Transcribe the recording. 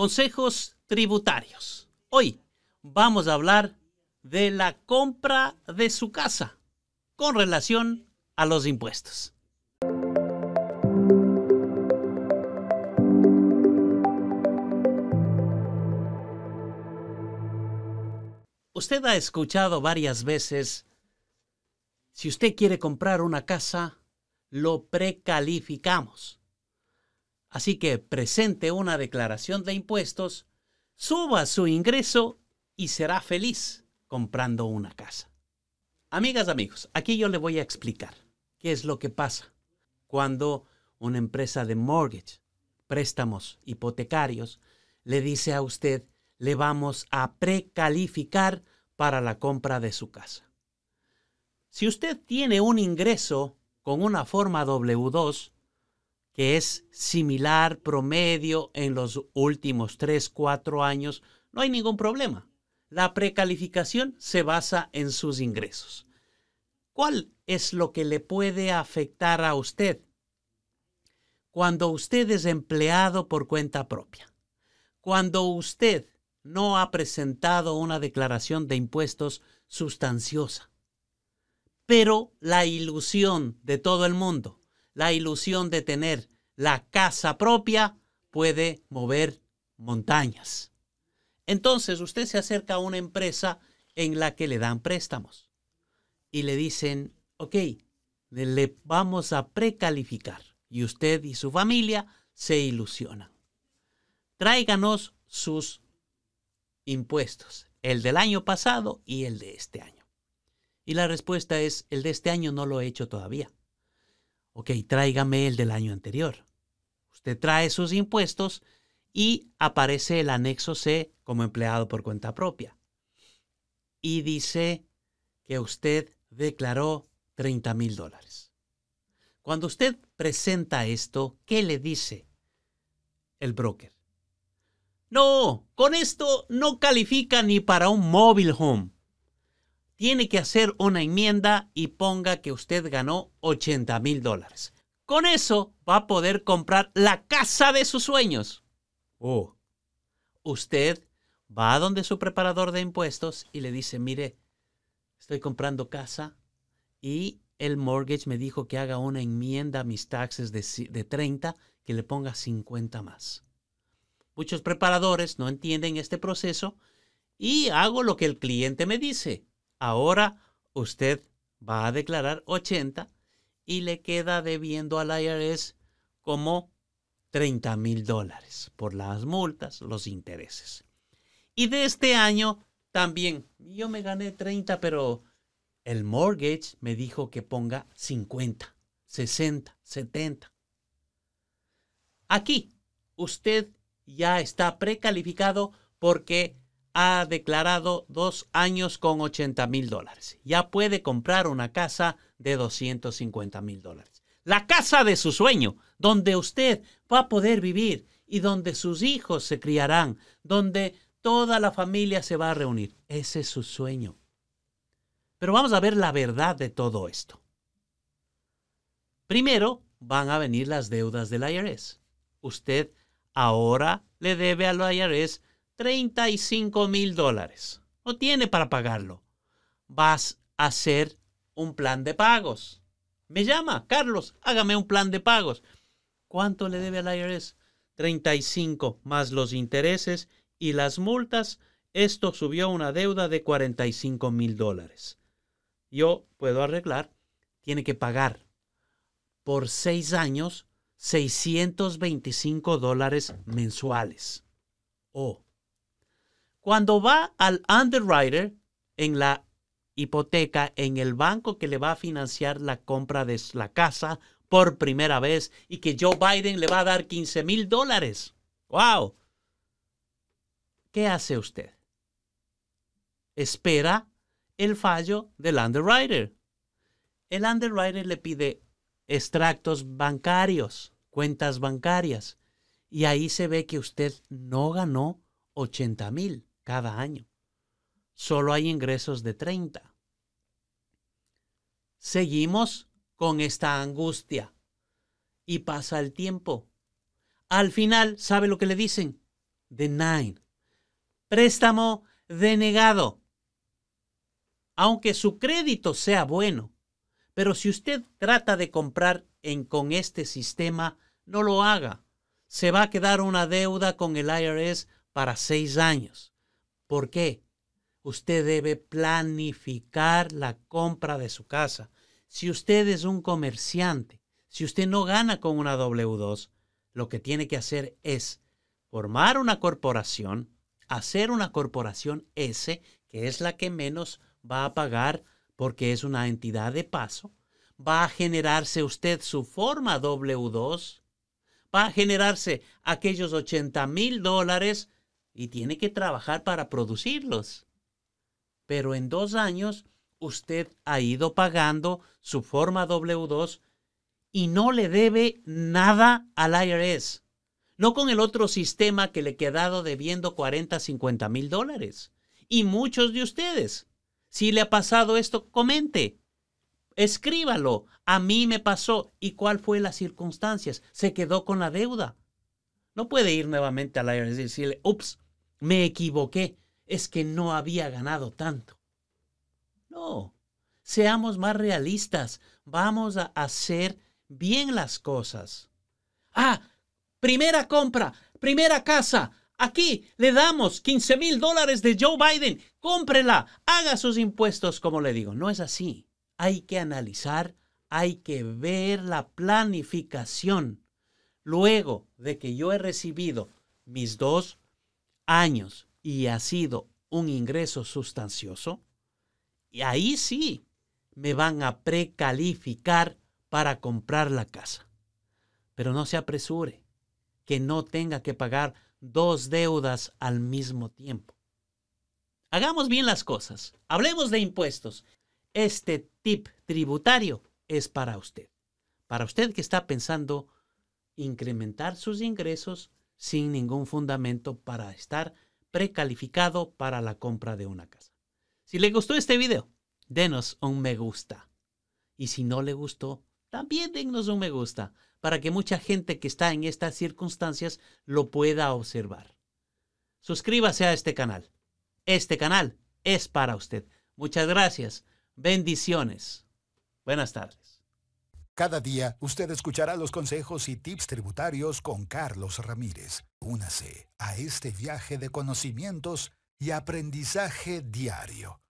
Consejos tributarios. Hoy vamos a hablar de la compra de su casa con relación a los impuestos. Usted ha escuchado varias veces, si usted quiere comprar una casa, lo precalificamos. Así que presente una declaración de impuestos, suba su ingreso y será feliz comprando una casa. Amigas, amigos, aquí yo le voy a explicar qué es lo que pasa cuando una empresa de mortgage, préstamos hipotecarios, le dice a usted, le vamos a precalificar para la compra de su casa. Si usted tiene un ingreso con una forma W-2 que es similar promedio en los últimos 3-4 años, no hay ningún problema. La precalificación se basa en sus ingresos. ¿Cuál es lo que le puede afectar a usted? Cuando usted es empleado por cuenta propia. Cuando usted no ha presentado una declaración de impuestos sustanciosa. Pero la ilusión de todo el mundo, la ilusión de tener la casa propia puede mover montañas. Entonces usted se acerca a una empresa en la que le dan préstamos y le dicen, ok, le vamos a precalificar, y usted y su familia se ilusionan. Tráiganos sus impuestos, el del año pasado y el de este año. Y la respuesta es, el de este año no lo he hecho todavía. Ok, tráigame el del año anterior. Usted trae sus impuestos y aparece el anexo C como empleado por cuenta propia. Y dice que usted declaró $30,000. Cuando usted presenta esto, ¿qué le dice el broker? No, con esto no califica ni para un mobile home. Tiene que hacer una enmienda y ponga que usted ganó $80,000. Con eso va a poder comprar la casa de sus sueños. Oh. Usted va a donde su preparador de impuestos y le dice, mire, estoy comprando casa y el mortgage me dijo que haga una enmienda a mis taxes de 30, que le ponga 50 más. Muchos preparadores no entienden este proceso y hago lo que el cliente me dice. Ahora usted va a declarar 80 y le queda debiendo al IRS como $30,000 por las multas, los intereses. Y de este año también, yo me gané 30, pero el mortgage me dijo que ponga 50, 60, 70. Aquí usted ya está precalificado porque ha declarado 2 años con $80,000. Ya puede comprar una casa de $250,000. La casa de su sueño, donde usted va a poder vivir y donde sus hijos se criarán, donde toda la familia se va a reunir. Ese es su sueño. Pero vamos a ver la verdad de todo esto. Primero van a venir las deudas del IRS. Usted ahora le debe al IRS $35,000. No tiene para pagarlo. Vas a hacer un plan de pagos. Me llama, Carlos, hágame un plan de pagos. ¿Cuánto le debe al IRS? 35 más los intereses y las multas. Esto subió una deuda de $45,000. Yo puedo arreglar. Tiene que pagar por 6 años. $625 mensuales. Oh. Cuando va al underwriter en la hipoteca, en el banco que le va a financiar la compra de la casa por primera vez y que Joe Biden le va a dar $15,000. ¡Wow! ¿Qué hace usted? Espera el fallo del underwriter. El underwriter le pide extractos bancarios, cuentas bancarias. Y ahí se ve que usted no ganó $80,000 cada año. Solo hay ingresos de 30. Seguimos con esta angustia. Y pasa el tiempo. Al final, ¿sabe lo que le dicen? denied. Préstamo denegado. Aunque su crédito sea bueno, pero si usted trata de comprar con este sistema, no lo haga. Se va a quedar una deuda con el IRS para 6 años. ¿Por qué? Usted debe planificar la compra de su casa. Si usted es un comerciante, si usted no gana con una W-2, lo que tiene que hacer es formar una corporación, hacer una corporación S, que es la que menos va a pagar porque es una entidad de paso. Va a generarse usted su forma W-2, va a generarse aquellos $80,000 y tiene que trabajar para producirlos. Pero en 2 años usted ha ido pagando su forma W-2 y no le debe nada al IRS. No con el otro sistema que le he quedado debiendo $40,000 a $50,000. Y muchos de ustedes, si le ha pasado esto, comente. Escríbalo. A mí me pasó. ¿Y cuál fue las circunstancias? Se quedó con la deuda. No puede ir nuevamente al IRS y decirle, ups, me equivoqué, es que no había ganado tanto. No, seamos más realistas. Vamos a hacer bien las cosas. Ah, primera compra, primera casa. Aquí le damos $15,000 de Joe Biden. Cómprela, haga sus impuestos, como le digo. No es así. Hay que analizar, hay que ver la planificación. Luego de que yo he recibido mis 2 años y ha sido un ingreso sustancioso, y ahí sí me van a precalificar para comprar la casa. Pero no se apresure, que no tenga que pagar 2 deudas al mismo tiempo. Hagamos bien las cosas. Hablemos de impuestos. Este tip tributario es para usted. Para usted que está pensando incrementar sus ingresos sin ningún fundamento para estar precalificado para la compra de una casa. Si le gustó este video, denos un me gusta. Y si no le gustó, también denos un me gusta para que mucha gente que está en estas circunstancias lo pueda observar. Suscríbase a este canal. Este canal es para usted. Muchas gracias. Bendiciones. Buenas tardes. Cada día usted escuchará los consejos y tips tributarios con Carlos Ramírez. Únase a este viaje de conocimientos y aprendizaje diario.